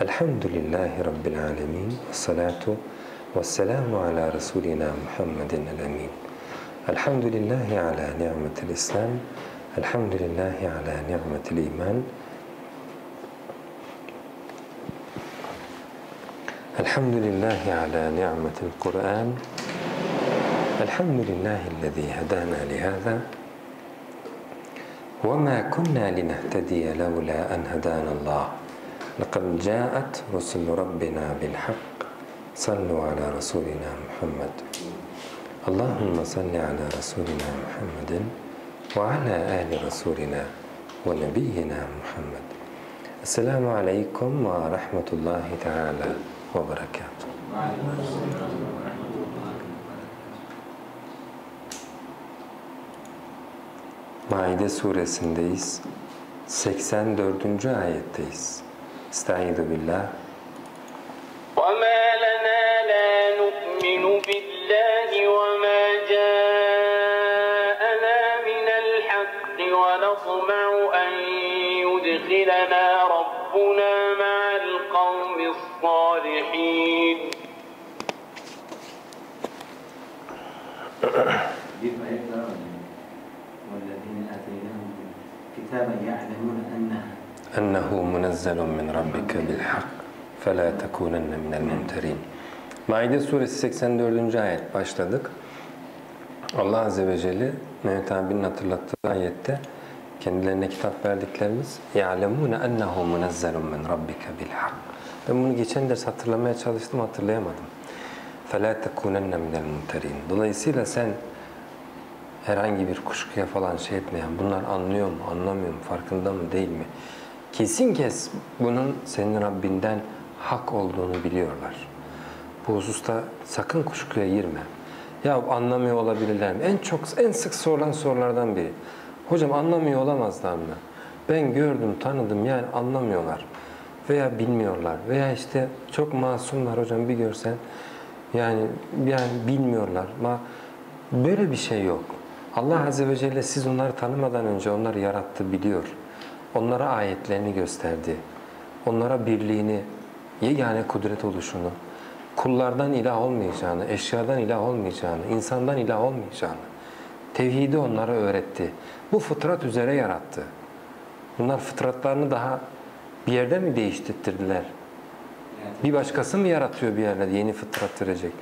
Elhamdülillahi Rabbil alemin. Salatu ve selamu ala Resulina Muhammedin el-Emin. Elhamdülillahi ala ni'metil İslam. Elhamdülillahi ala ni'metil iman. Elhamdülillahi ala ni'metil Kur'an. Elhamdülillahillezî hedâna lihâzâ. وَمَا كُنَّا لِنَهْتَدِيَ لَوْلَا أَنْ هَدَانَ اللّٰهِ لَقَدْ جَاءَتْ رُسُلُ رَبِّنَا بِالْحَقِّ صَلُّوا عَلَى رَسُولِنَا مُحَمَّدٍ اللّٰهُمَّ صَلِّ عَلَى رَسُولِنَا مُحَمَّدٍ وَعَلَى آلِ رَسُولِنَا وَنَبِيِّنَا مُحَمَّدٍ. Esselamu Aleyküm ve Rahmetullahi Teala ve Berekatuhu. Maide Suresindeyiz. 84. ayetteyiz. Estaizu billah. وَمَا لَنَا لَا نُؤْمِنُ بِاللّٰهِ وَمَا جَاءَنَا مِنَ الْحَقِّ وَنَطْمَعُ أَنْ يُدْخِلَنَا رَبُّنَا مَعَ الْقَوْمِ الصَّالِحِينَ. أنه منزل من ربك بالحق فلا تكونن من الممترين. Maide Suresi 84. ayet başladık. Allah Azze ve Celle Mehmet abinin hatırlattığı ayette kendilerine kitap verdiklerimiz يَعْلَمُونَ أَنَّهُ مُنَزَّلٌ مِنْ رَبِّكَ بِالْحَقِّ. Ben bunu geçen ders hatırlamaya çalıştım, hatırlayamadım. فَلَا تَكُونَنَّ مِنَ الْمُمْتَرِينَ. Dolayısıyla sen herhangi bir kuşkuya falan şey etmeyen, bunlar anlıyor mu, anlamıyor mu, farkında mı, değil mi? Kesin kes bunun senin Rabbinden hak olduğunu biliyorlar. Bu hususta sakın kuşkuya girme. Ya anlamıyor olabilirler mi? En sık sorulan sorulardan biri. Hocam anlamıyor olamazlar mı? Ben gördüm, tanıdım, yani anlamıyorlar. Veya bilmiyorlar. Veya işte çok masumlar hocam, bir görsen. Yani bilmiyorlar. Böyle bir şey yok. Allah Azze ve Celle siz onları tanımadan önce onları yarattı, biliyor. Onlara ayetlerini gösterdi. Onlara birliğini, yegane kudret oluşunu, kullardan ilah olmayacağını, eşyadan ilah olmayacağını, insandan ilah olmayacağını, tevhidi onlara öğretti. Bu fıtrat üzere yarattı. Bunlar fıtratlarını daha bir yerde mi değiştirdiler? Bir başkası mı yaratıyor bir yerlerde, yeni fıtrat verecek?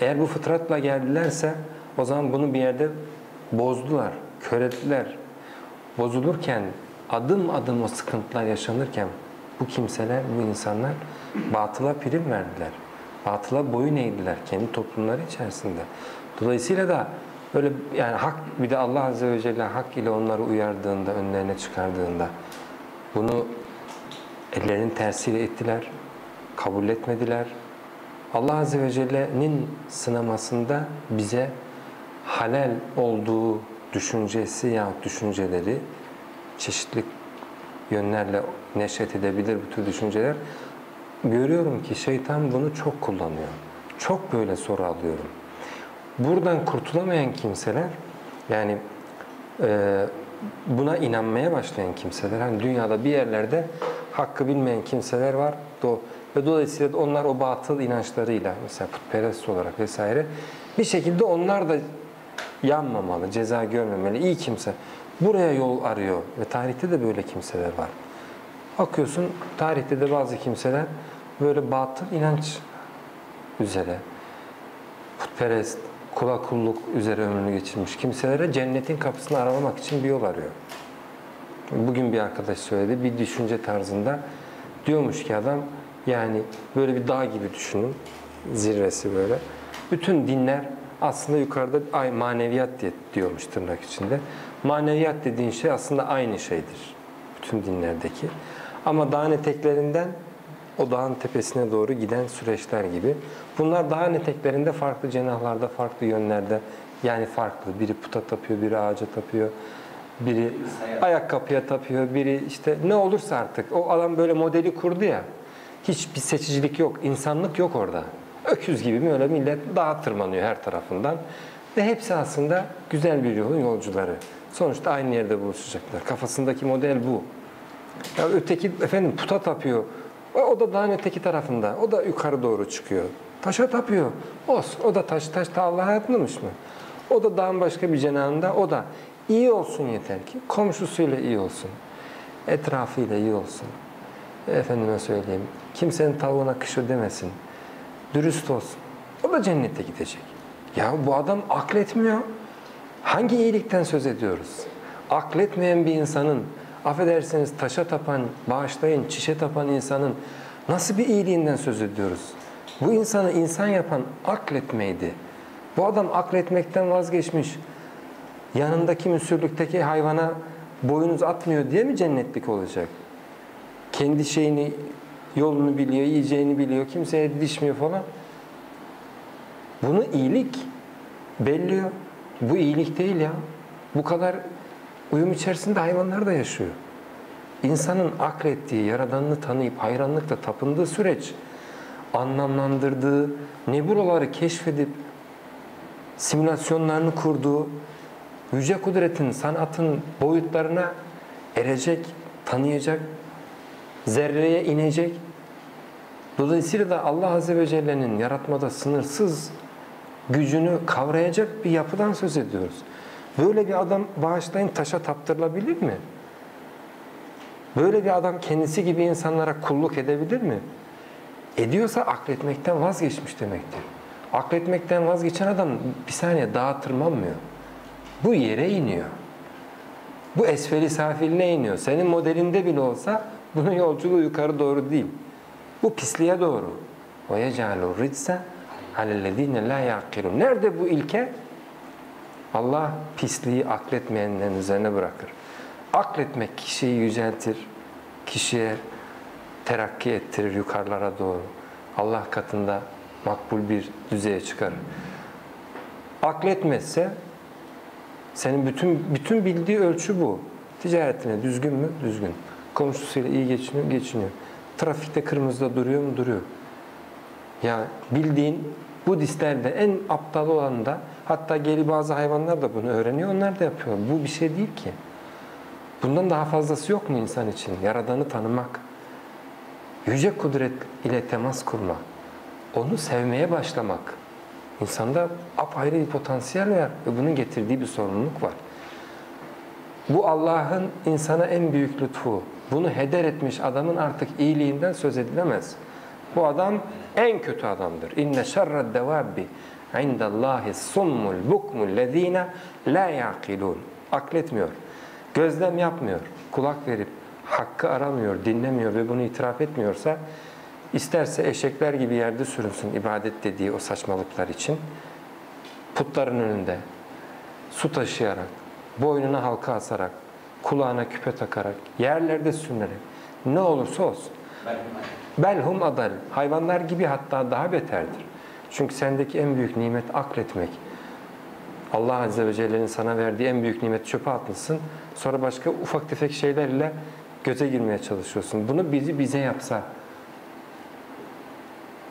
Eğer bu fıtratla geldilerse o zaman bunu bir yerde bozdular, körelttiler. Bozulurken, adım adım o sıkıntılar yaşanırken bu kimseler, bu insanlar batıla prim verdiler. Batıla boyun eğdiler kendi toplumları içerisinde. Dolayısıyla da böyle yani hak, bir de Allah Azze ve Celle hak ile onları uyardığında, önlerine çıkardığında bunu ellerinin tersiyle ettiler, kabul etmediler. Allah Azze ve Celle'nin sınamasında bize halal olduğu düşüncesi yahut düşünceleri çeşitli yönlerle neşet edebilir bu tür düşünceler. Görüyorum ki şeytan bunu çok kullanıyor. Çok böyle soru alıyorum. Buradan kurtulamayan kimseler, yani buna inanmaya başlayan kimseler, hani dünyada bir yerlerde hakkı bilmeyen kimseler var. Ve dolayısıyla onlar o batıl inançlarıyla, mesela putperest olarak vesaire, bir şekilde onlar da yanmamalı, ceza görmemeli, iyi kimse. Buraya yol arıyor ve tarihte de böyle kimseler var. Bakıyorsun tarihte de bazı kimseler böyle batıl inanç üzere, putperest, kula kulluk üzere ömrünü geçirmiş kimselere cennetin kapısını aralamak için bir yol arıyor. Bugün bir arkadaş söyledi, bir düşünce tarzında diyormuş ki adam, yani böyle bir dağ gibi düşünün, zirvesi böyle. Bütün dinler aslında yukarıda maneviyat diyormuş tırnak içinde. Maneviyat dediğin şey aslında aynı şeydir bütün dinlerdeki. Ama dağın eteklerinden o dağın tepesine doğru giden süreçler gibi. Bunlar dağın eteklerinde farklı cenahlarda, farklı yönlerde, yani farklı. Biri puta tapıyor, biri ağaca tapıyor, biri ayakkabıya tapıyor, biri işte ne olursa artık. O adam böyle modeli kurdu ya, hiçbir seçicilik yok, insanlık yok orada. Öküz gibi böyle millet dağa tırmanıyor her tarafından. Ve hepsi aslında güzel bir yolun yolcuları. Sonuçta aynı yerde buluşacaklar. Kafasındaki model bu. Ya öteki efendim puta tapıyor, O da dağın öteki tarafında. O da yukarı doğru çıkıyor. Taşa tapıyor. O da taş da Allah'a tapmamış mı? O da dağın başka bir cenahında. O da iyi olsun yeter ki. Komşusuyla iyi olsun. Etrafıyla iyi olsun. Efendime söyleyeyim. Kimsenin tavuğuna kışı demesin. Dürüst olsun. O da cennete gidecek. Ya bu adam akletmiyor. Hangi iyilikten söz ediyoruz? Akletmeyen bir insanın, affedersiniz taşa tapan, bağışlayın, çişe tapan insanın nasıl bir iyiliğinden söz ediyoruz? Bu insanı insan yapan akletmeydi. Bu adam akletmekten vazgeçmiş. Yanındaki müsürlükteki hayvana boynuz atmıyor diye mi cennetlik olacak? Kendi şeyini, yolunu biliyor, yiyeceğini biliyor, kimseye didişmiyor falan. Bunu iyilik belliyor. Bu iyilik değil ya. Bu kadar uyum içerisinde hayvanlar da yaşıyor. İnsanın aklettiği, Yaradan'ını tanıyıp hayranlıkla tapındığı süreç, anlamlandırdığı, nebulaları keşfedip simülasyonlarını kurduğu, yüce kudretin, sanatın boyutlarına erecek, tanıyacak, zerreye inecek. Dolayısıyla da Allah Azze ve Celle'nin yaratmada sınırsız gücünü kavrayacak bir yapıdan söz ediyoruz. Böyle bir adam, bağışlayın, taşa taptırılabilir mi? Böyle bir adam kendisi gibi insanlara kulluk edebilir mi? Ediyorsa akletmekten vazgeçmiş demektir. Akletmekten vazgeçen adam bir saniye dağa tırmanmıyor. Bu yere iniyor. Bu esfeli safiline iniyor. Senin modelinde bile olsa bunun yolculuğu yukarı doğru değil. Bu pisliğe doğru. وَيَجَعَلُوا رِجْسَ عَلَى الَّذ۪ينَ لَا يَعْقِلُونَ. Nerede bu ilke? Allah pisliği akletmeyenlerin üzerine bırakır. Akletmek kişiyi yüceltir, kişiye terakki ettirir yukarılara doğru. Allah katında makbul bir düzeye çıkarır. Akletmezse, senin bütün bildiği ölçü bu. Ticaretine düzgün mü? Düzgün. Komşusuyla iyi geçiniyor mu? Geçiniyor. Trafikte kırmızıda duruyor mu? Duruyor. Ya bildiğin Budistlerde en aptal olan da, hatta geri bazı hayvanlar da bunu öğreniyor, onlar da yapıyor. Bu bir şey değil ki. Bundan daha fazlası yok mu insan için? Yaradan'ı tanımak, yüce kudret ile temas kurmak, onu sevmeye başlamak. İnsanda apayrı bir potansiyel var ve bunun getirdiği bir sorumluluk var. Bu Allah'ın insana en büyük lütfu. Bunu heder etmiş adamın artık iyiliğinden söz edilemez. Bu adam en kötü adamdır. İnne şerred devabbi indallahi summul bukmul lezine la yaqilun. Akletmiyor. Gözlem yapmıyor. Kulak verip hakkı aramıyor, dinlemiyor ve bunu itiraf etmiyorsa, isterse eşekler gibi yerde sürünsün ibadet dediği o saçmalıklar için, putların önünde su taşıyarak, boynuna halka asarak, kulağına küpe takarak, yerlerde sürünerek, ne olursa olsun. Belhum adal. Hayvanlar gibi, hatta daha beterdir. Çünkü sendeki en büyük nimet akletmek. Allah Azze ve Celle'nin sana verdiği en büyük nimet çöpe atmışsın. Sonra başka ufak tefek şeylerle göze girmeye çalışıyorsun. Bunu bize yapsa,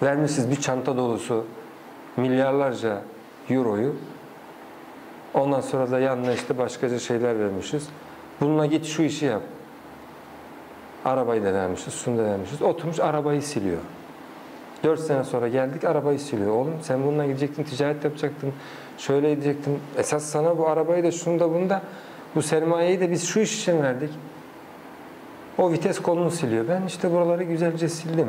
vermişiz bir çanta dolusu milyarlarca euroyu, ondan sonra da yanına işte başkaca şeyler vermişiz. Bununla git şu işi yap. Arabayı da vermişiz, şunu da vermişiz. Oturmuş arabayı siliyor. 4 sene sonra geldik, arabayı siliyor. Oğlum sen bununla gidecektin, ticaret yapacaktın, şöyle edecektin. Esas sana bu arabayı da, şunu da, bunu da, bu sermayeyi de biz şu iş için verdik. O vites kolunu siliyor. Ben işte buraları güzelce sildim.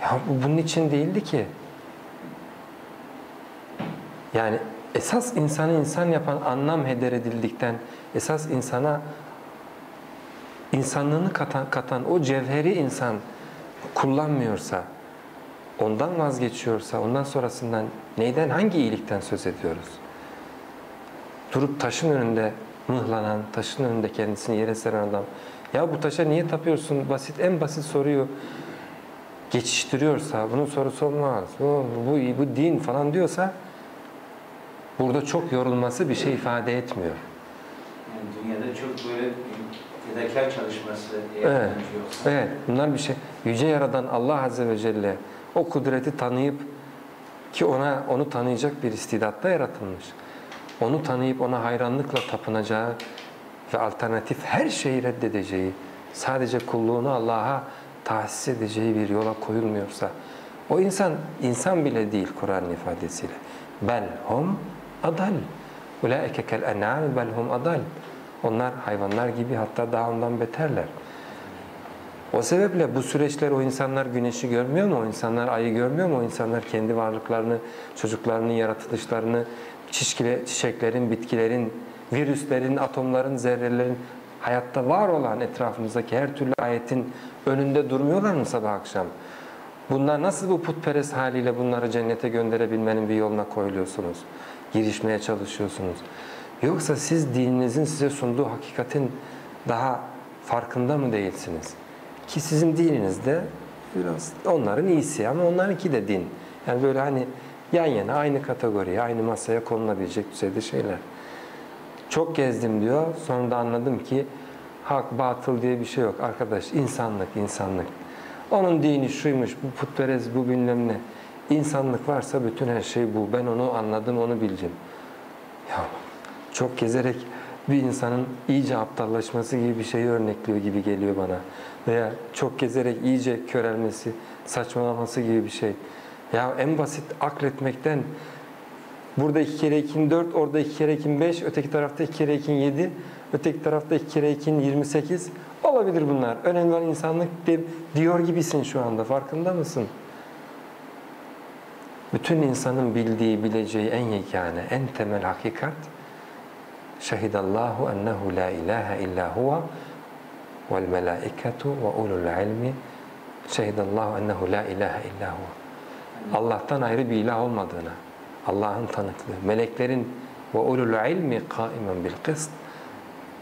Ya bu bunun için değildi ki. Yani esas insanı insan yapan anlam heder edildikten, esas insana İnsanlığını katan o cevheri insan kullanmıyorsa, ondan vazgeçiyorsa, ondan sonrasından neyden, hangi iyilikten söz ediyoruz? Durup taşın önünde mıhlanan, taşın önünde kendisini yere seren adam, ya bu taşa niye tapıyorsun? En basit soruyu geçiştiriyorsa, bunun sorusu olmaz, bu din falan diyorsa, burada çok yorulması bir şey ifade etmiyor. Yani dünyada çok böyle fedakar çalışması. Evet. Evet. Bunlar bir şey. Yüce Yaradan Allah Azze ve Celle o kudreti tanıyıp, ki onu tanıyacak bir istidatla yaratılmış. Onu tanıyıp ona hayranlıkla tapınacağı ve alternatif her şeyi reddedeceği, sadece kulluğunu Allah'a tahsis edeceği bir yola koyulmuyorsa, o insan, insan bile değil Kur'an'ın ifadesiyle. Bel hum adal. Ulaike kel en'am bel hum adal. Onlar hayvanlar gibi, hatta daha ondan beterler. O sebeple bu süreçler, o insanlar güneşi görmüyor mu? O insanlar ayı görmüyor mu? O insanlar kendi varlıklarını, çocuklarının yaratılışlarını, çiçeklerin, bitkilerin, virüslerin, atomların, zerrelerin, hayatta var olan etrafımızdaki her türlü ayetin önünde durmuyorlar mı sabah akşam? Bunlar nasıl bu putperest haliyle bunları cennete gönderebilmenin bir yoluna koyuluyorsunuz? Girişmeye çalışıyorsunuz. Yoksa siz dininizin size sunduğu hakikatin daha farkında mı değilsiniz? Ki sizin dininiz de biraz onların iyisi ama onlarınki de din. Yani böyle hani yan yana aynı kategoriye, aynı masaya konulabilecek düzeyde şeyler. Çok gezdim diyor, sonra da anladım ki hak, batıl diye bir şey yok. Arkadaş, insanlık, insanlık. Onun dini şuymuş, bu putperest, bu bilmem ne. İnsanlık varsa bütün her şey bu. Ben onu anladım, onu bildim. Ya çok gezerek bir insanın iyice aptallaşması gibi bir şeyi örnekliyor gibi geliyor bana. Veya çok gezerek iyice körelmesi, saçmalaması gibi bir şey. Ya en basit akletmekten, burada 2 kere 2'nin 4, orada 2 kere 2'nin 5, öteki tarafta 2 kere 2'nin 7, öteki tarafta 2 kere 2'nin 28. Olabilir bunlar. Önemli olan insanlık diyor gibisin şu anda. Farkında mısın? Bütün insanın bildiği, bileceği en yegane, en temel hakikat şehidallahu ennehu la ilahe illa huve vel melâiketu ve ulul ilmi şehidallahu ennehu la ilahe illa huve. Allah'tan ayrı bir ilah olmadığına Allah'ın tanıklığı, meleklerin ve ulul ilmi kaimen bil kıst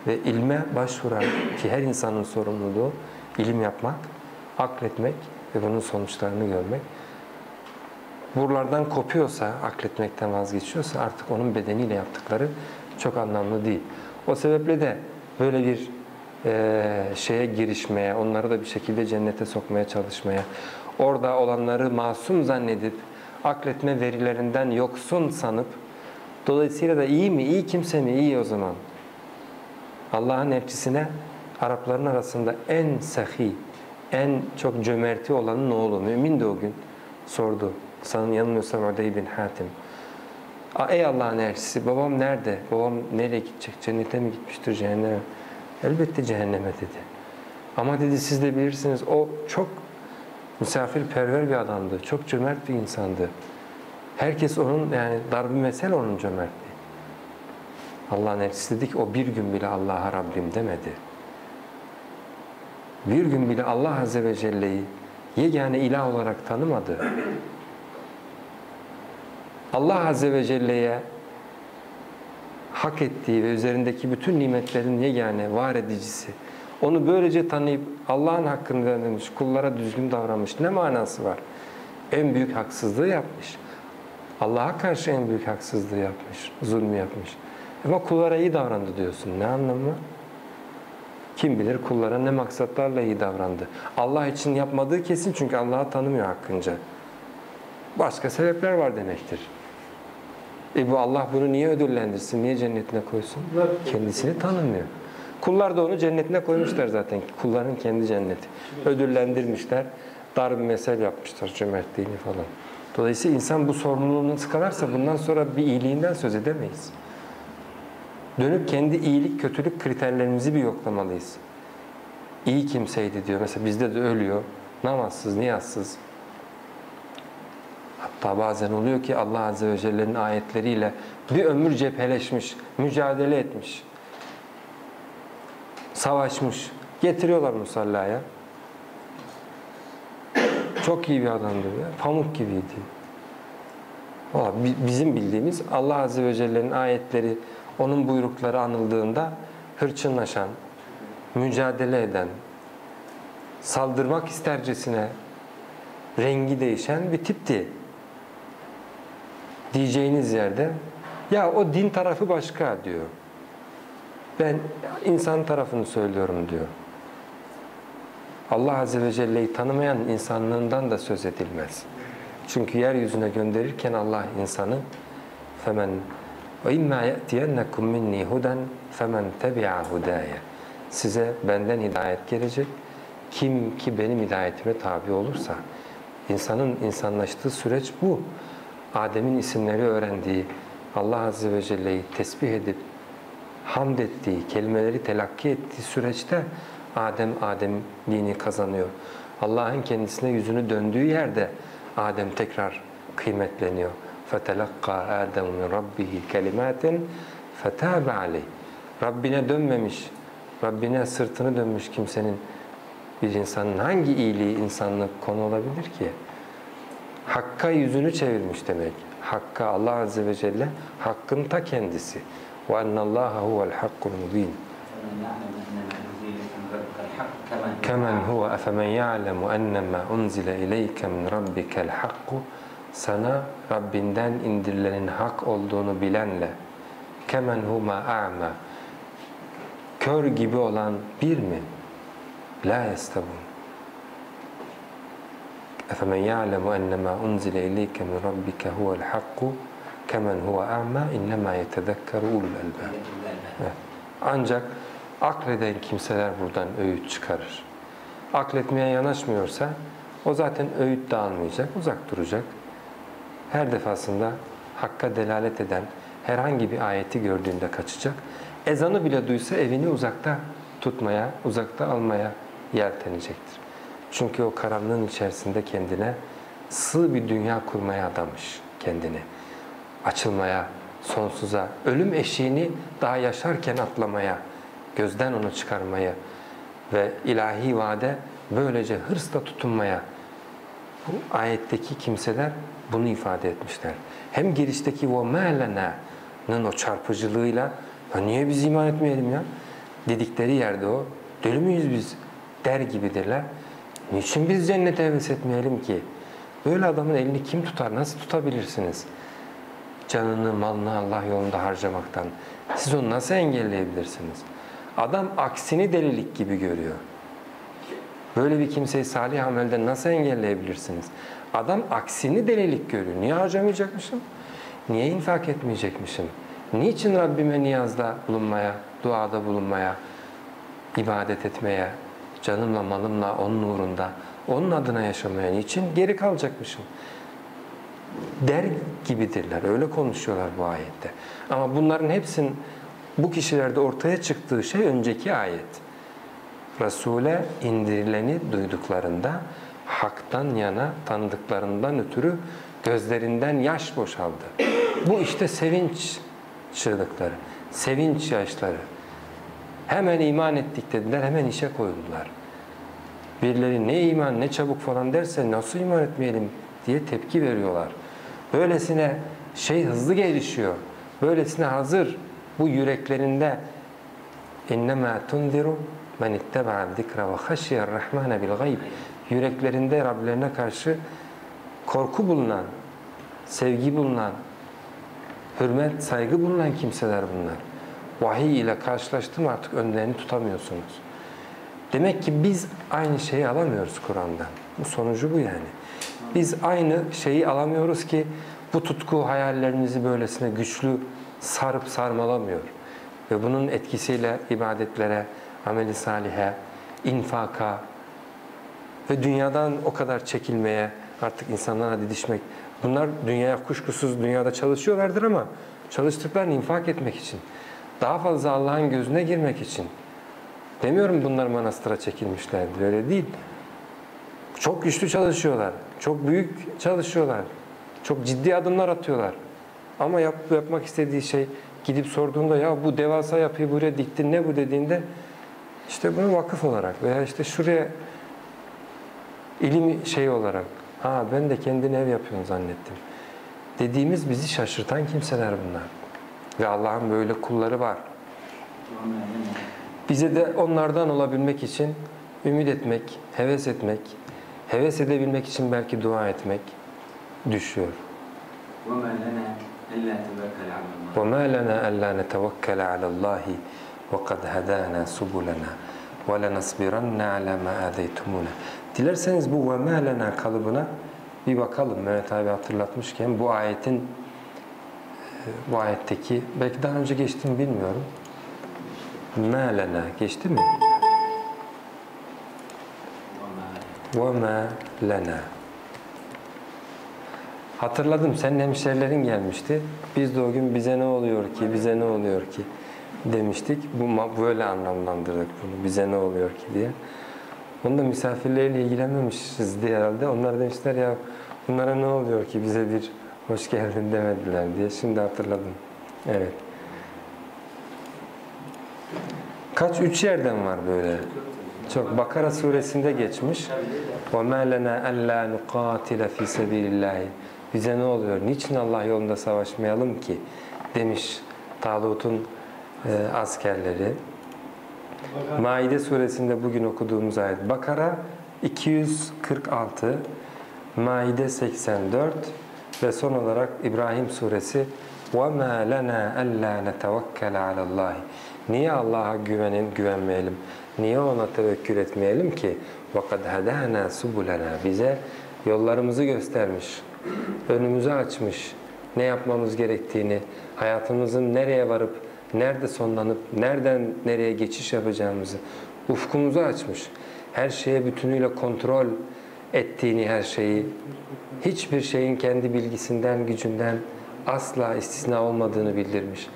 ve ilme başvuran ki her insanın sorumluluğu ilim yapmak, akletmek ve bunun sonuçlarını görmek. Buralardan kopuyorsa, akletmekten vazgeçiyorsa artık onun bedeniyle yaptıkları çok anlamlı değil. O sebeple de böyle bir şeye girişmeye, onları da bir şekilde cennete sokmaya çalışmaya, orada olanları masum zannedip, akletme verilerinden yoksun sanıp, dolayısıyla da iyi mi, iyi kimse mi, iyi o zaman. Allah'ın elçisine Arapların arasında en sahi, en çok cömerti olanın oğlu, mümin de o gün sordu. Sanırım yanılmıyorsam Adey bin Hatim. Ey Allah'ın elçisi, babam nerede? Babam nereye gidecek? Cennete mi gitmiştir, cehenneme mi? Elbette cehenneme dedi. Ama dedi siz de bilirsiniz o çok misafirperver bir adamdı. Çok cömert bir insandı. Herkes onun, yani darb-ı mesel onun cömertliği. Allah'ın elçisi dedi ki o bir gün bile Allah'a Rabbim demedi. Bir gün bile Allah Azze ve Celle'yi yegane ilah olarak tanımadı. Allah Azze ve Celle'ye hak ettiği ve üzerindeki bütün nimetlerin yegane var edicisi, onu böylece tanıyıp Allah'ın hakkını vermemiş, kullara düzgün davranmış. Ne manası var? En büyük haksızlığı yapmış. Allah'a karşı en büyük haksızlığı yapmış, zulmü yapmış. Ama kullara iyi davrandı diyorsun. Ne anlamı? Kim bilir kullara ne maksatlarla iyi davrandı. Allah için yapmadığı kesin çünkü Allah'ı tanımıyor hakkınca. Başka sebepler var demektir. Bu Allah bunu niye ödüllendirsin, niye cennetine koysun? Kendisini tanımıyor. Kullar da onu cennetine koymuşlar zaten. Kulların kendi cenneti. Ödüllendirmişler, darb-ı mesel yapmışlar cömertliğini falan. Dolayısıyla insan bu sorumluluğunu sıkarsa bundan sonra bir iyiliğinden söz edemeyiz. Dönüp kendi iyilik, kötülük kriterlerimizi bir yoklamalıyız. İyi kimseydi diyor. Mesela bizde de ölüyor. Namazsız, niyazsız. Hatta bazen oluyor ki Allah Azze ve Celle'nin ayetleriyle bir ömür cepheleşmiş, mücadele etmiş, savaşmış. Getiriyorlar musallaya. Çok iyi bir adamdı ya. Pamuk gibiydi. Vallahi bizim bildiğimiz Allah Azze ve Celle'nin ayetleri, onun buyrukları anıldığında hırçınlaşan, mücadele eden, saldırmak istercesine rengi değişen bir tipti. Diyeceğiniz yerde ya o din tarafı başka diyor. Ben insan tarafını söylüyorum diyor. Allah Azze ve Celle'yi tanımayan insanlığından da söz edilmez. Çünkü yeryüzüne gönderirken Allah insanı femen وَاِمَّا يَأْتِيَنَّكُمْ مِنِّي هُدًا فَمَنْ تَبِعَ هُدَايَ. Size benden hidayet gelecek. Kim ki benim hidayetime tabi olursa, insanın insanlaştığı süreç bu. Adem'in isimleri öğrendiği, Allah Azze ve Celle'yi tesbih edip hamd ettiği, kelimeleri telakki ettiği süreçte Adem, Ademliğini kazanıyor. Allah'ın kendisine yüzünü döndüğü yerde Adem tekrar kıymetleniyor. فَتَلَقَّى آدَمُ مِنْ رَبِّهِ كَلِمَاتٍ فَتَابَ عَلَيْهِ. Rabbine dönmemiş, Rabbine sırtını dönmüş kimsenin, bir insanın hangi iyiliği, insanlık konu olabilir ki? Hakka yüzünü çevirmiş demek. Hakka, Allah Azze ve Celle hakkın ta kendisi. وَاَنَّ اللّٰهَ هُوَ الْحَقُّ الْمُب۪ينَ كَمَنْ هُوَ اَفَمَنْ يَعْلَمُ اَنَّمَا اُنْزِلَ اِلَيْكَ مِنْ رَبِّكَ الْحَقُّ. Sana Rabbinden indirilenin hak olduğunu bilenle, كَمَنْ هُمَا اَعْمَا, kör gibi olan bir mi? لَا يَسْتَبُونَ اَفَمَنْ يَعْلَمُ اَنَّمَا اُنْزِلَ اِلَيْكَ مِنْ رَبِّكَ هُوَ الْحَقُّ كَمَنْ هُوَ اَعْمَا اِنَّمَا يَتَذَكَّرُ اُلُّ الْاَلْبَابِ. Ancak akleden kimseler buradan öğüt çıkarır. Akletmeye yanaşmıyorsa o zaten öğüt dağılmayacak, uzak duracak. Her defasında hakka delalet eden herhangi bir ayeti gördüğünde kaçacak. Ezanı bile duysa evini uzakta tutmaya, uzakta almaya yeltenecektir. Çünkü o karanlığın içerisinde kendine sığ bir dünya kurmaya adamış kendini. Açılmaya, sonsuza, ölüm eşiğini daha yaşarken atlamaya, gözden onu çıkarmaya ve ilahi vaade böylece hırsla tutunmaya. Bu ayetteki kimseler bunu ifade etmişler. Hem girişteki وَمَا لَنَا'nın o çarpıcılığıyla niye biz iman etmeyelim ya dedikleri yerde o deli miyiz biz der gibidirler. Niçin biz cennete heves etmeyelim ki? Böyle adamın elini kim tutar? Nasıl tutabilirsiniz? Canını, malını Allah yolunda harcamaktan. Siz onu nasıl engelleyebilirsiniz? Adam aksini delilik gibi görüyor. Böyle bir kimseyi salih amelden nasıl engelleyebilirsiniz? Adam aksini delilik görüyor. Niye harcamayacakmışım? Niye infak etmeyecekmişim? Niçin Rabbime niyazda bulunmaya, duada bulunmaya, ibadet etmeye, canımla, malımla, onun uğrunda, onun adına yaşamaya niçin geri kalacakmışım der gibidirler. Öyle konuşuyorlar bu ayette. Ama bunların hepsinin bu kişilerde ortaya çıktığı şey önceki ayet. Resul'e indirileni duyduklarında, haktan yana tanıdıklarından ötürü gözlerinden yaş boşaldı. Bu işte sevinç çığlıkları, sevinç yaşları. Hemen iman ettik dediler, hemen işe koyuldular. Birileri ne iman ne çabuk falan derse nasıl iman etmeyelim diye tepki veriyorlar. Böylesine şey hızlı gelişiyor, böylesine hazır bu yüreklerinde. اِنَّمَا تُنْذِرُ مَنْ اِتَّبَعَ الذِّكْرَ وَخَشِيَ الرَّحْمَانَ بِالْغَيْبِ. Yüreklerinde Rablerine karşı korku bulunan, sevgi bulunan, hürmet, saygı bulunan kimseler bunlar. Vahiy ile karşılaştım artık önlerini tutamıyorsunuz. Demek ki biz aynı şeyi alamıyoruz Kur'an'dan. Bu sonucu bu yani. Biz aynı şeyi alamıyoruz ki bu tutku hayallerimizi böylesine güçlü sarıp sarmalamıyor. Ve bunun etkisiyle ibadetlere, amel-i salihe, infaka ve dünyadan o kadar çekilmeye, artık insanlara didişmek. Bunlar dünyaya kuşkusuz dünyada çalışıyorlardır ama çalıştıklarını infak etmek için. Daha fazla Allah'ın gözüne girmek için. Demiyorum bunlar manastıra çekilmişlerdir, öyle değil. Çok güçlü çalışıyorlar, çok büyük çalışıyorlar, çok ciddi adımlar atıyorlar. Ama yapmak istediği şey, gidip sorduğunda ya bu devasa yapıyı buraya diktin ne bu dediğinde, işte buna vakıf olarak veya işte şuraya ilim şey olarak, ha ben de kendini ev yapıyorum zannettim dediğimiz bizi şaşırtan kimseler bunlar. Ve Allah'ın böyle kulları var. Bize de onlardan olabilmek için ümit etmek, heves etmek, heves edebilmek için belki dua etmek düşüyor. وَمَا لَنَا أَلَّا نَتَوَكَّلَ عَلَى اللّٰهِ وَقَدْ هَدَانَا سُبُلَنَا وَلَنَصْبِرَنَّا عَلَى مَا آذَيْتُمُونَ. Dilerseniz bu وَمَا لَنَا kalıbına bir bakalım. Mehmet abi hatırlatmışken bu ayetin, bu ayetteki, belki daha önce geçti mi bilmiyorum. مَا لَنَا geçti mi? وَمَا لَنَا. Hatırladım, senin hemşerilerin gelmişti. Biz de o gün bize ne oluyor ki, bize ne oluyor ki demiştik. Bu böyle anlamlandırdık bunu, bize ne oluyor ki diye. Onu da misafirleriyle ilgilenmemişiz diye herhalde. Onlar demişler ya bunlara ne oluyor ki, bize bir hoş geldin demediler diye. Şimdi hatırladım. Evet. Kaç, 3 yerden var böyle. Çok. Bakara suresinde geçmiş. وَمَا لَنَا أَلَّا نُقَاتِلَ فِي سَبِيلِ اللّٰهِ. Bize ne oluyor? Niçin Allah yolunda savaşmayalım ki? Demiş Talut'un askerleri. Maide suresinde bugün okuduğumuz ayet. Bakara 246, Maide 84 ve son olarak İbrahim suresi. وَمَا لَنَا أَلَّا نَتَوَكَّلَ عَلَى اللّٰهِ. Niye Allah'a güvenmeyelim? Niye ona tevekkül etmeyelim ki? وَقَدْ هَدَانَا سُبُلَنَا. Bize yollarımızı göstermiş, önümüzü açmış, ne yapmamız gerektiğini, hayatımızın nereye varıp, nerede sonlanıp, nereden nereye geçiş yapacağımızı, ufkumuzu açmış. Her şeye bütünüyle kontrol ettiğini, her şeyi, hiçbir şeyin kendi bilgisinden, gücünden asla istisna olmadığını bildirmiş.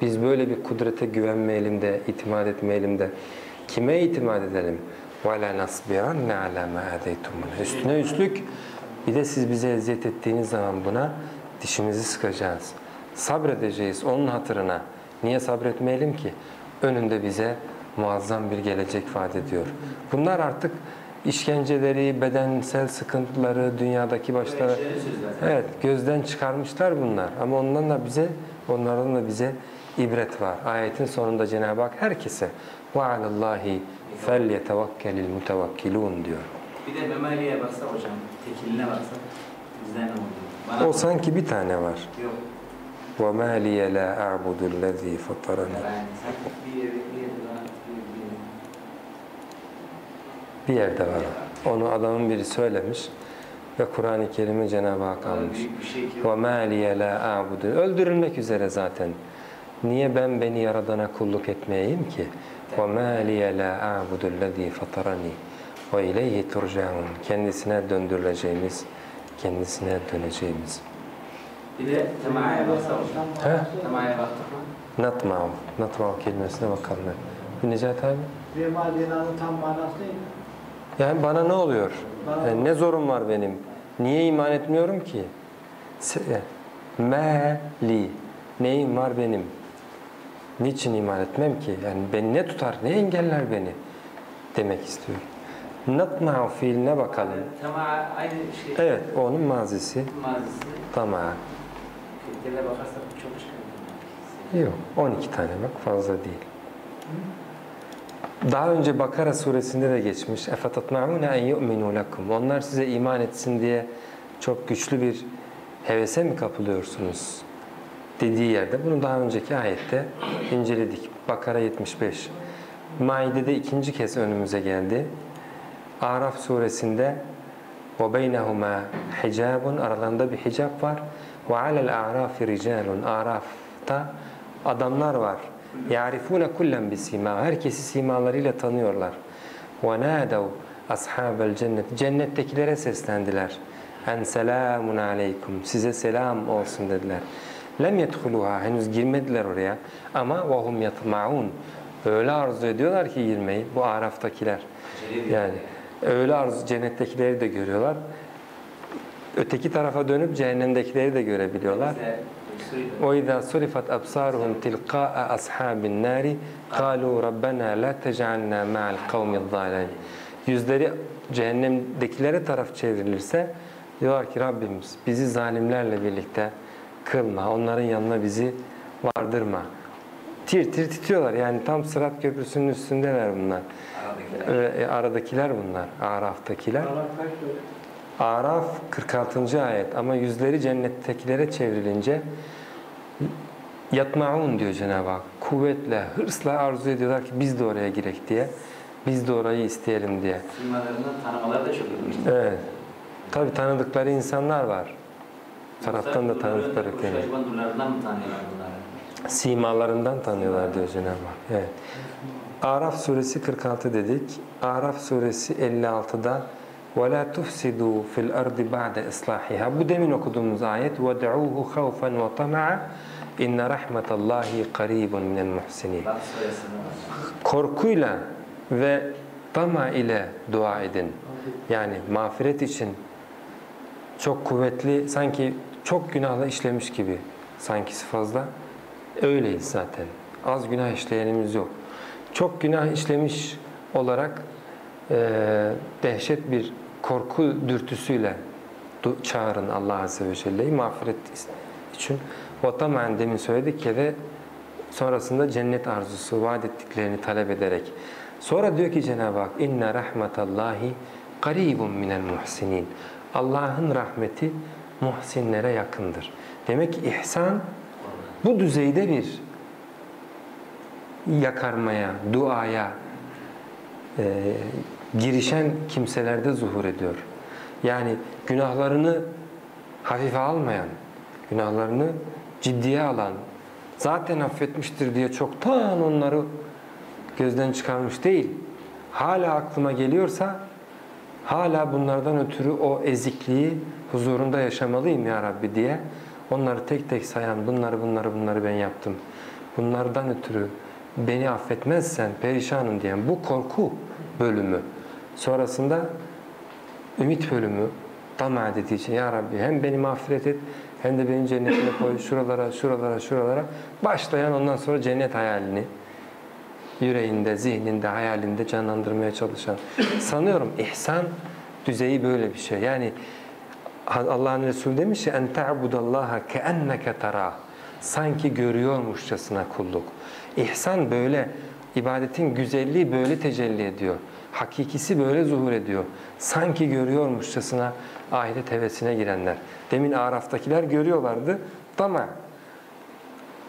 Biz böyle bir kudrete güvenmeyelim de, itimat etmeyelim de, kime itimat edelim? وَلَا نَصْبِرَنَّ عَلَى مَا اَدَيْتُمُونَ. Üstüne üstlük, bir de siz bize eziyet ettiğiniz zaman buna dişimizi sıkacağız. Sabredeceğiz onun hatırına. Niye sabretmeyelim ki? Önünde bize muazzam bir gelecek vaat ediyor. Bunlar artık işkenceleri, bedensel sıkıntıları, dünyadaki başlara evet, gözden çıkarmışlar bunlar. Ama onlardan da bize ibret var. Ayetin sonunda Cenab-ı Hak herkese وَعَلَى اللّٰهِ فَلْيَتَوَكَّلِ الْمُتَوَكِّلُونَ diyor. Bir de memeliye baksa hocam, tekiline baksa bizden ne oluyor? O sanki bir tane var. Yok. وَمَا لِيَ لَا أَعْبُدُ الَّذ۪ي فَطَرَنَا. Bir yerde var. Onu adamın biri söylemiş ve Kur'an-ı Kerim'i Cenab-ı Hak almış. وَمَا لِيَ لَا أَعْبُدُ. Öldürülmek üzere zaten. Niye ben beni Yaradan'a kulluk etmeyeyim ki? وَمَا لِيَ لَا أَعْبُدُ الَّذ۪ي فَطَرَنِي وَاِلَيْهِ تُرْجَعُونَ. Kendisine döndürüleceğimiz, kendisine döneceğimiz. Bir de temaya baksa, temaya baktık mı? Natmav, natmav kelimesine bakalım. Necati abi? Vemaliyanın tam manası değil mi? Yani bana ne oluyor? Yani ne zorum var benim? Niye iman etmiyorum ki? Meli, neyim var benim? Niçin iman etmem ki? Yani beni ne tutar, ne engeller beni? Demek istiyorum. Natmav fiiline bakalım. Tamam, aynı şey. Evet, onun mazisi. Tamam. Tekele bakarsak çok şey. Yok, 12 tane bak, fazla değil. Daha önce Bakara suresinde de geçmiş. اَفَتَطْمَعُونَ اَنْ يُؤْمِنُوا لَكُمْ. Onlar size iman etsin diye çok güçlü bir hevese mi kapılıyorsunuz dediği yerde. Bunu daha önceki ayette inceledik. Bakara 75. Maide'de ikinci kez önümüze geldi. Araf suresinde وَبَيْنَهُمَا حِجَابٌ. Aralarında bir hicap var. وَعَلَى الْاَعْرَافِ رِجَالٌ. Araf'ta adamlar var. يَعْرِفُونَ كُلَّنْ بِسِيمَا. Herkesi simalarıyla tanıyorlar. وَنَادَوْ أَصْحَابَ الْجَنَّةِ. Cennettekilere seslendiler. اَنْ سَلَامٌ عَلَيْكُمْ. Size selam olsun dediler. لَمْ يَدْخُلُوهَا. Henüz girmediler oraya. Ama وَهُمْ يَطْمَعُونَ. Öyle arzu ediyorlar ki girmeyi. Bu Araf'takiler. Yani öyle arzu, cennettekileri de görüyorlar. Öteki tarafa dönüp cehennemdekileri de görebiliyorlar. وَاِذَا صُرِفَتْ أَبْصَارُهُمْ تِلْقَاءَ أَصْحَابِ النَّارِ قَالُوا رَبَّنَا لَا تَجْعَلْنَا مَعَ الْقَوْمِ الظَّالِمِينَ. Yüzleri cehennemdekilere taraf çevrilirse diyorlar ki Rabbimiz bizi zalimlerle birlikte kılma, onların yanına bizi vardırma. Tir tir titriyorlar, yani tam Sırat Köprüsü'nün üstündeler bunlar. Aradakiler bunlar, Araf'takiler. Araf 46. ayet. Ama yüzleri cennettekilere çevrilince yatma'un diyor Cenab-ı Hak. Kuvvetle, hırsla arzu ediyorlar ki biz de oraya girek diye. Biz de orayı isteyelim diye. Simalarından tanımaları da çok önemli. Evet. Tabii tanıdıkları insanlar var. Taraftan da tanıdıkları. Simalarından tanıyorlar diyor Cenab-ı Hak. Evet. Araf suresi 46 dedik. Araf suresi 56'da وَلَا تُفْسِدُوا فِي الْأَرْضِ بَعْدَ إِصْلَاحِهَا. Bu demin okuduğumuz ayet. وَدَعُوهُ خَوْفًا وَطَمَعًا اِنَّ رَحْمَةَ اللّٰهِ قَرِيبٌ مِنَ الْمُحْسِنِينَ. Korkuyla ve tama ile dua edin. Yani mağfiret için çok kuvvetli, sanki çok günahla işlemiş gibi, sankisi fazla. Öyleyiz zaten. Az günah işleyenimiz yok. Çok günah işlemiş olarak dehşet bir korku dürtüsüyle çağırın Allah Azze ve Celle'yi mağfiret için. Vatamen demin söyledik ya, ve sonrasında cennet arzusu, vaat ettiklerini talep ederek. Sonra diyor ki Cenab-ı Hak, اِنَّ رَحْمَةَ اللّٰهِ قَرِيبٌ مِنَ الْمُحْسِنِينَ. Allah'ın rahmeti muhsinlere yakındır. Demek ki ihsan bu düzeyde bir yakarmaya, duaya girişen kimselerde zuhur ediyor. Yani günahlarını hafife almayan, günahlarını ciddiye alan, zaten affetmiştir diye çoktan onları gözden çıkarmış değil, hala aklıma geliyorsa, hala bunlardan ötürü o ezikliği huzurunda yaşamalıyım ya Rabbi diye onları tek tek sayan, bunları ben yaptım, bunlardan ötürü beni affetmezsen perişanım diyen bu korku bölümü, sonrasında ümit bölümü tamam dediği için ya Rabbi hem beni mağfiret et hem de beni cennetine koy, şuralara başlayan, ondan sonra cennet hayalini yüreğinde, zihninde, hayalinde canlandırmaya çalışan. Sanıyorum ihsan düzeyi böyle bir şey. Yani Allah'ın Resulü demiş ya, en ta'budallaha ke'enneke tara, sanki görüyormuşçasına kulluk. İhsan böyle, ibadetin güzelliği böyle tecelli ediyor. Hakikisi böyle zuhur ediyor. Sanki görüyormuşçasına ahiret hevesine girenler. Demin Araf'takiler görüyorlardı ama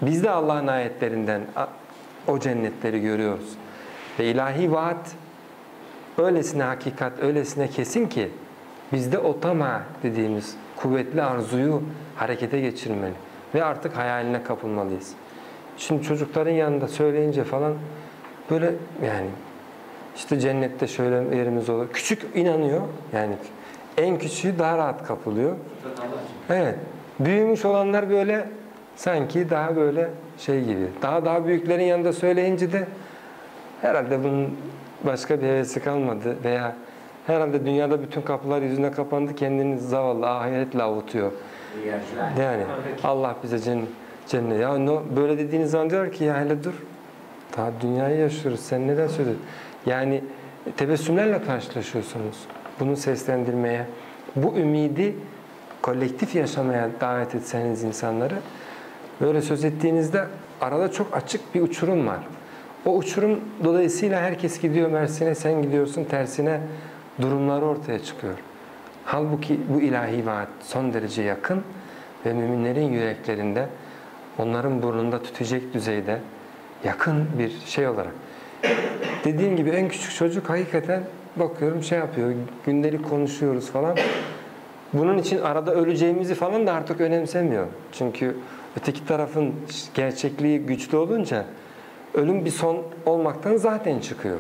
biz de Allah'ın ayetlerinden o cennetleri görüyoruz. Ve ilahi vaat öylesine hakikat, öylesine kesin ki bizde o tama dediğimiz kuvvetli arzuyu harekete geçirmeli. Ve artık hayaline kapılmalıyız. Şimdi çocukların yanında söyleyince falan böyle, yani işte cennette şöyle yerimiz olur. Küçük inanıyor. Yani en küçüğü daha rahat kapılıyor. Evet. Büyümüş olanlar böyle sanki daha böyle şey gibi. Daha büyüklerin yanında söyleyince de herhalde bunun başka bir hevesi kalmadı veya herhalde dünyada bütün kapılar yüzüne kapandı, kendini zavallı ahiretle avutuyor. Yani Allah bize cennet. Ya böyle dediğiniz zaman diyor ki ya hele dur. Daha dünyayı yaşıyoruz. Sen neden söylüyorsun? Yani tebessümlerle karşılaşıyorsunuz. Bunu seslendirmeye, bu ümidi kolektif yaşamaya davet etseniz insanları, böyle söz ettiğinizde arada çok açık bir uçurum var. O uçurum dolayısıyla herkes gidiyor Mersin'e, sen gidiyorsun tersine, durumları ortaya çıkıyor. Halbuki bu ilahi vaat son derece yakın ve müminlerin yüreklerinde, onların burnunda tütecek düzeyde yakın bir şey olarak. Dediğim gibi en küçük çocuk hakikaten bakıyorum şey yapıyor, gündelik konuşuyoruz falan. Bunun için arada öleceğimizi falan da artık önemsemiyor. Çünkü öteki tarafın gerçekliği güçlü olunca ölüm bir son olmaktan zaten çıkıyor.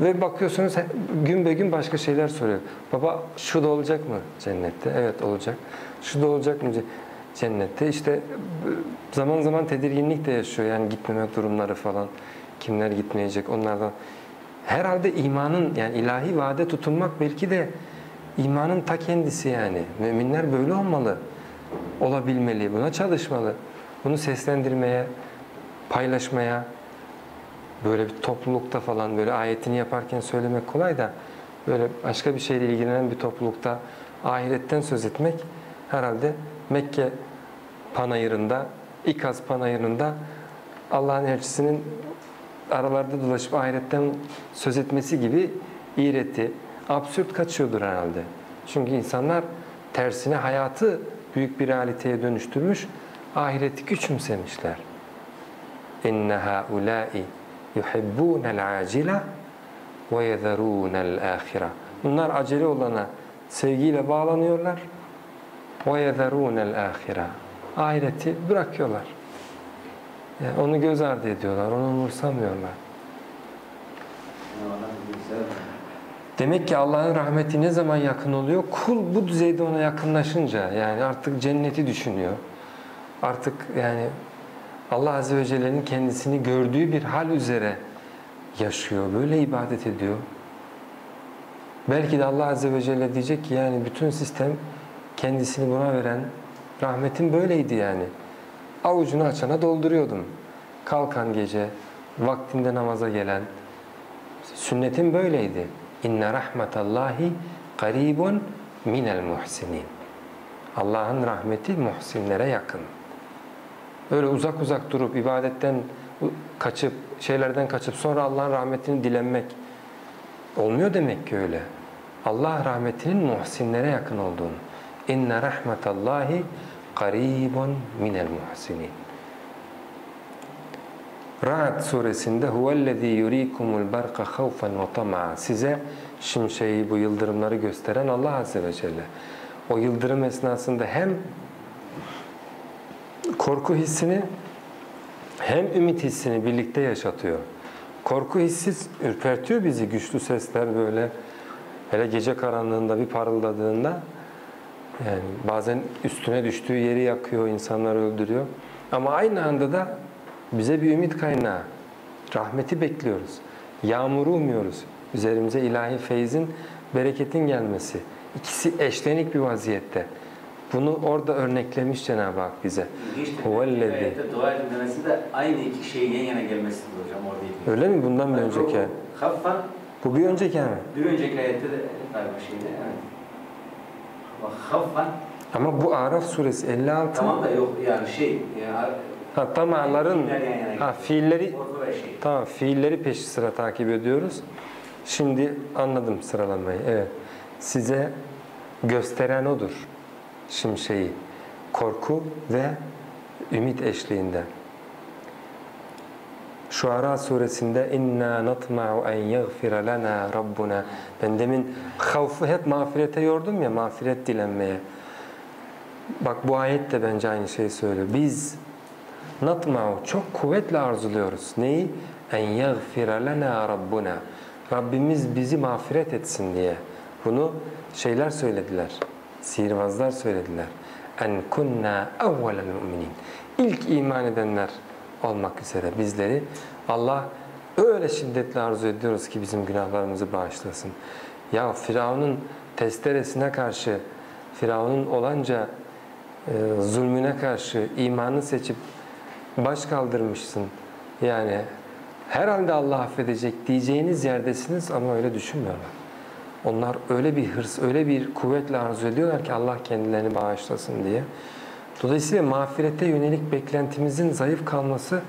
Ve bakıyorsunuz gün be gün başka şeyler soruyor. Baba şu da olacak mı cennette? Evet olacak. Şu da olacak mı cennette? İşte zaman zaman tedirginlik de yaşıyor. Yani gitmemek durumları falan. Kimler gitmeyecek onlardan. Herhalde imanın, yani ilahi vaade tutunmak belki de imanın ta kendisi yani. Müminler böyle olmalı. Olabilmeli. Buna çalışmalı. Bunu seslendirmeye, paylaşmaya, böyle bir toplulukta falan böyle ayetini yaparken söylemek kolay da böyle başka bir şeyle ilgilenen bir toplulukta ahiretten söz etmek herhalde Mekke panayırında, İkaz panayırında Allah'ın elçisinin aralarda dolaşıp ahiretten söz etmesi gibi iğreti, absürt kaçıyordur herhalde. Çünkü insanlar tersine hayatı büyük bir realiteye dönüştürmüş, ahireti küçümsemişler. اِنَّ هَا اُولَٰئِ يُحِبُّونَ الْعَاجِلَةِ وَيَذَرُونَ الْآخِرَةِ. Bunlar acele olana sevgiyle bağlanıyorlar. وَيَذَرُونَ الْآخِرَةِ. Ahireti bırakıyorlar. Yani onu göz ardı ediyorlar, onu umursamıyorlar. Demek ki Allah'ın rahmeti ne zaman yakın oluyor? Kul bu düzeyde ona yakınlaşınca, yani artık cenneti düşünüyor. Artık yani Allah Azze ve Celle'nin kendisini gördüğü bir hal üzere yaşıyor, böyle ibadet ediyor. Belki de Allah Azze ve Celle diyecek ki yani bütün sistem kendisini buna veren rahmetin böyleydi yani. Avucunu açana dolduruyordum. Kalkan gece, vaktinde namaza gelen sünnetin böyleydi. İnne rahmetallahi qaribun minel muhsinin. Allah'ın rahmeti muhsinlere yakın. Öyle uzak uzak durup ibadetten kaçıp, şeylerden kaçıp sonra Allah'ın rahmetini dilenmek olmuyor demek ki öyle. Allah rahmetinin muhsinlere yakın olduğunu. İnne rahmetallahi qaribun minel muhsinin. Ra'ad suresinde huvellezî yurikumul barqa havfen ve tam'a. Size şimşeği, bu yıldırımları gösteren Allah Azze ve Celle. O yıldırım esnasında hem korku hissini hem ümit hissini birlikte yaşatıyor. Korku hissi ürpertiyor bizi, güçlü sesler böyle, hele gece karanlığında bir parıldadığında, yani bazen üstüne düştüğü yeri yakıyor, insanları öldürüyor. Ama aynı anda da bize bir ümit kaynağı, rahmeti bekliyoruz, yağmuru umuyoruz, üzerimize ilahi feyzin, bereketin gelmesi. İkisi eşlenik bir vaziyette. Bunu orada örneklemiş Cenab-ı Hak bize. Huvellezî. Dua edin demesi de aynı iki şeyin yan yana gelmesidir hocam orada. Öyle mi? Bundan bir önceki. Bu bir önceki mi? Bir önceki ayette de var bir şeydi. Haffan. Ama bu Araf suresi 56. Tamam da yok yani şey. Ha, tamamların fiilleri. Tamam, fiilleri peşi sıra takip ediyoruz. Şimdi anladım sıralanmayı. Evet. Size gösteren odur. Şimşeği, korku ve ümit eşliğinde. Şuara suresinde inna natma'u en yaghfira lana rabbuna. Ben demin havfu hep mağfirete yordum ya, mağfiret dilenmeye. Bak bu ayet de bence aynı şeyi söylüyor. Biz natma'u çok kuvvetle arzuluyoruz. Neyi? En yaghfira lana rabbuna. Rabbimiz bizi mağfiret etsin diye. Bunu şeyler söylediler. Sihirbazlar söylediler. En kunna evvelel mu'minin. İlk iman edenler olmak üzere bizleri Allah öyle şiddetle arzu ediyoruz ki bizim günahlarımızı bağışlasın. Ya Firavun'un testeresine karşı, Firavun'un olanca zulmüne karşı imanı seçip baş kaldırmışsın. Yani herhalde Allah affedecek diyeceğiniz yerdesiniz ama öyle düşünmüyorlar. Onlar öyle bir hırs, öyle bir kuvvetle arzu ediyorlar ki Allah kendilerini bağışlasın diye. Dolayısıyla mağfirete yönelik beklentimizin zayıf kalması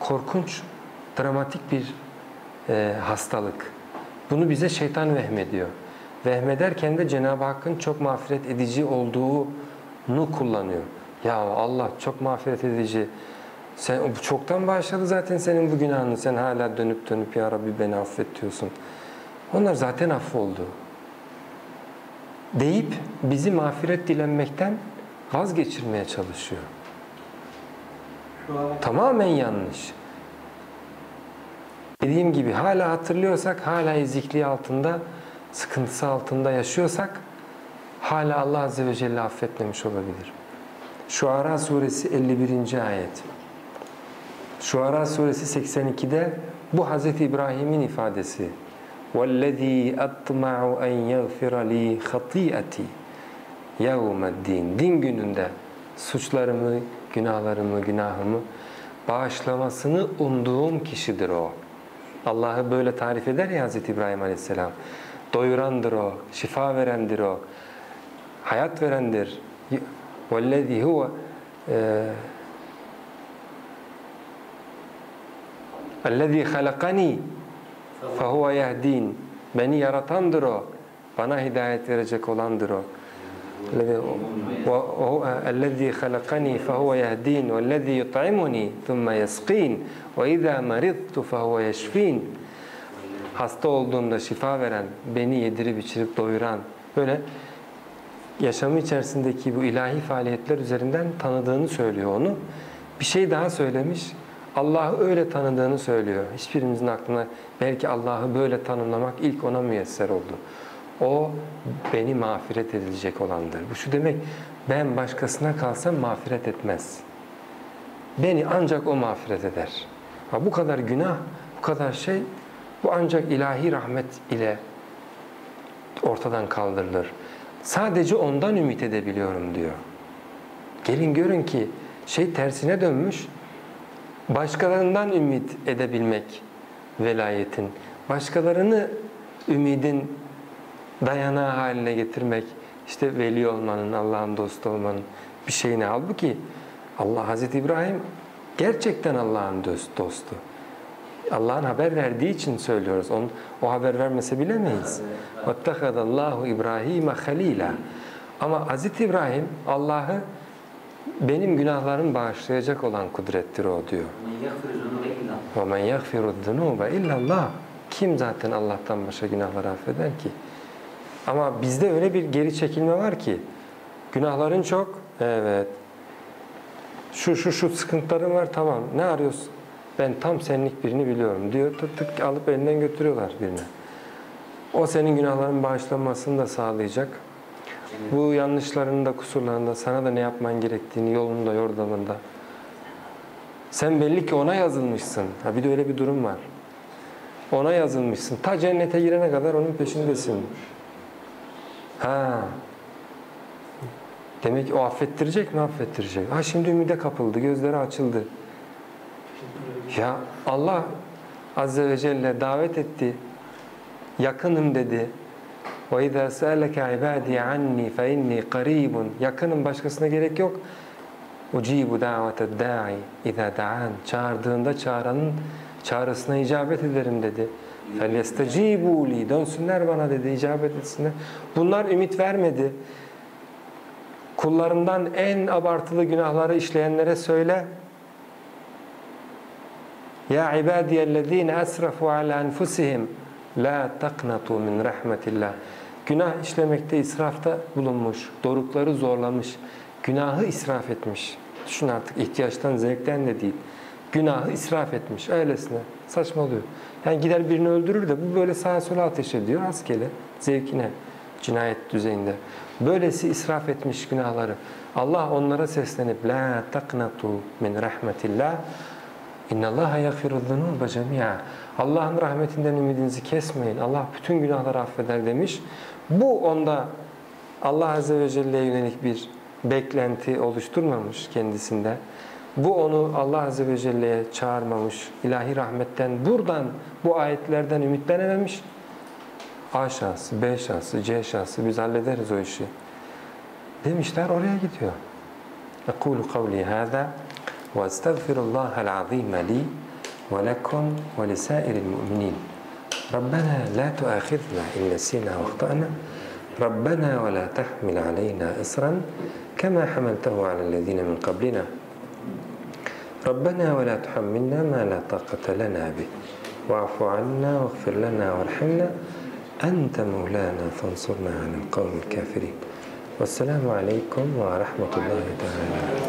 korkunç, dramatik bir hastalık. Bunu bize şeytan vehmediyor. Vehmederken de Cenab-ı Hakk'ın çok mağfiret edici olduğunu kullanıyor. Ya Allah çok mağfiret edici, sen çoktan bağışladı zaten senin bu günahını, sen hala dönüp dönüp ya Rabbi beni affet diyorsun. Onlar zaten affoldu deyip bizi mağfiret dilenmekten vazgeçirmeye çalışıyor. Tamamen yanlış. Dediğim gibi hala hatırlıyorsak, hala ezikliği altında, sıkıntısı altında yaşıyorsak hala Allah Azze ve Celle affetmemiş olabilir. Şuara suresi 51. ayet. Şuara suresi 82'de bu Hazreti İbrahim'in ifadesi. وَالَّذ۪ي أَطْمَعُ اَنْ يَغْفِرَ لِي خَط۪يئَتِي يَوْمَ الدِّينِ. Din gününde suçlarımı, günahlarımı, günahımı bağışlamasını umduğum kişidir o. Allah'ı böyle tarif eder ya Hz. İbrahim Aleyhisselam. Doyurandır o, şifa verendir o, hayat verendir. وَالَّذ۪ي هُوَ الَّذ۪ي خَلَقَن۪ي فَهُوَ يَهْد۪ينَ. Beni yaratandır o, bana hidayet verecek olandır o. اَلَّذ۪ي خَلَقَن۪ي فَهُوَ يَهْد۪ينَ وَالَّذ۪ي يُطْعِمُن۪ي ثُمَّ يَسْق۪ينَ وَاِذَا مَرِضْتُ فَهُوَ يَشْف۪ينَ. Hasta olduğumda şifa veren, beni yedirip içirip doyuran, böyle yaşamı içerisindeki bu ilahi faaliyetler üzerinden tanıdığını söylüyor onu. Bir şey daha söylemiş. Allah'ı öyle tanıdığını söylüyor. Hiçbirimizin aklına belki Allah'ı böyle tanımlamak ilk ona müyesser oldu. O beni mağfiret edilecek olandır. Bu şu demek, ben başkasına kalsam mağfiret etmez. Beni ancak o mağfiret eder. Ha, bu kadar günah, bu kadar şey, bu ancak ilahi rahmet ile ortadan kaldırılır. Sadece ondan ümit edebiliyorum diyor. Gelin görün ki şey tersine dönmüş. Başkalarından ümit edebilmek velayetin, başkalarını ümidin dayanağı haline getirmek, işte veli olmanın, Allah'ın dostu olmanın bir şeyini. Halbuki Allah, Hazreti İbrahim gerçekten Allah'ın dostu. Allah'ın haber verdiği için söylüyoruz. O haber vermese bilemeyiz. وَاتَّخَذَ اللّٰهُ اِبْرَٰهِيمَ خَل۪يلًا. Ama Hazreti İbrahim, Allah'ı benim günahlarımı bağışlayacak olan kudrettir o diyor. وَمَنْ يَغْفِرُ الذُّنُوبَ اِلَّا اللّٰهِ. Kim zaten Allah'tan başka günahları affeder ki? Ama bizde öyle bir geri çekilme var ki, günahların çok, evet, şu sıkıntıların var, tamam, ne arıyorsun? Ben tam senlik birini biliyorum diyor, tık tık alıp elinden götürüyorlar birini. O senin günahların bağışlanmasını da sağlayacak. Bu yanlışlarını da, kusurlarını da, sana da ne yapman gerektiğini, yolunda, yordamında. Sen belli ki ona yazılmışsın. Ha, bir de öyle bir durum var. Ona yazılmışsın. Ta cennete girene kadar onun peşindesin. Ha. Demek ki o affettirecek mi? Affettirecek. Ha, şimdi ümide kapıldı, gözleri açıldı. Ya Allah Azze ve Celle davet etti, yakınım dedi. وَاِذَا سَأَلَكَ عِبَادِي عَنِّي فَاِنِّي قَرِيبٌ. Yakınım, başkasına gerek yok. اُجِيبُ دَعْوَةَ الدَّاعِ اِذَا دَعَانِ. Çağırdığında çağıranın çağrısına icabet ederim dedi. فَلْيَسْتَجِيبُوا لِي. Dönsünler bana dedi, icabet etsinler. Bunlar ümit vermedi. Kullarından en abartılı günahları işleyenlere söyle. يَا عِبَادِيَ الَّذ۪ينَ أَسْرَفُوا عَلَى أَنْفُسِهِمْ لَا تَقْنَطُوا مِنْ رَحْمَةِ اللّٰهِ. Günah işlemekte israfta bulunmuş, dorukları zorlamış, günahı israf etmiş. Düşün artık, ihtiyaçtan, zevkten de değil. Günahı israf etmiş, öylesine saçmalıyor. Yani gider birini öldürür de bu böyle sağa sola ateş ediyor, askele, zevkine, cinayet düzeyinde. Böylesi israf etmiş günahları. Allah onlara seslenip لَا تَقْنَطُوا مِنْ رَحْمَةِ اللّٰهِ اِنَّ اللّٰهَ يَغْفِرُ الذُّنُوبَ جَمِيعًا. Allah'ın rahmetinden ümidinizi kesmeyin. Allah bütün günahları affeder demiş. Bu onda Allah Azze ve Celle'ye yönelik bir beklenti oluşturmamış kendisinde. Bu onu Allah Azze ve Celle'ye çağırmamış. İlahi rahmetten, buradan, bu ayetlerden ümitlenememiş. A şansı, B şansı, C şansı, biz hallederiz o işi demişler, oraya gidiyor. اَقُولُ قَوْلِي هَذَا وَاَسْتَغْفِرُ اللّٰهَ الْعَظِيمَ لِي وَلَكُمْ وَلِسَائِرِ الْمُؤْمِنِينَ رَبَّنَا لَا تُؤَاخِذْنَا اِنْ نَسِينَا وَاخْطَأْنَا رَبَّنَا وَلَا تَحْمِلْ عَلَيْنَا إِصْرًا كَمَا حَمَلْتَهُ عَلَى الَّذِينَ مِنْ قَبْلِنَا رَبَّنَا وَلَا تُحَمِّلْنَا مَا لَا طَاقَةَ لَنَا بِهِ وَاعْفُ عَنَّا وَاغْفِرْ لَنَا وَارْحَمْنَا أَنْتَ مَوْلَانَا فَانْصُرْنَا عَلَى الْقَوْمِ الْكَافِرِينَ. وَالسَّلَامُ عَلَيْكُمْ وَرَحْمَةُ اللّٰهِ تَعَالَى.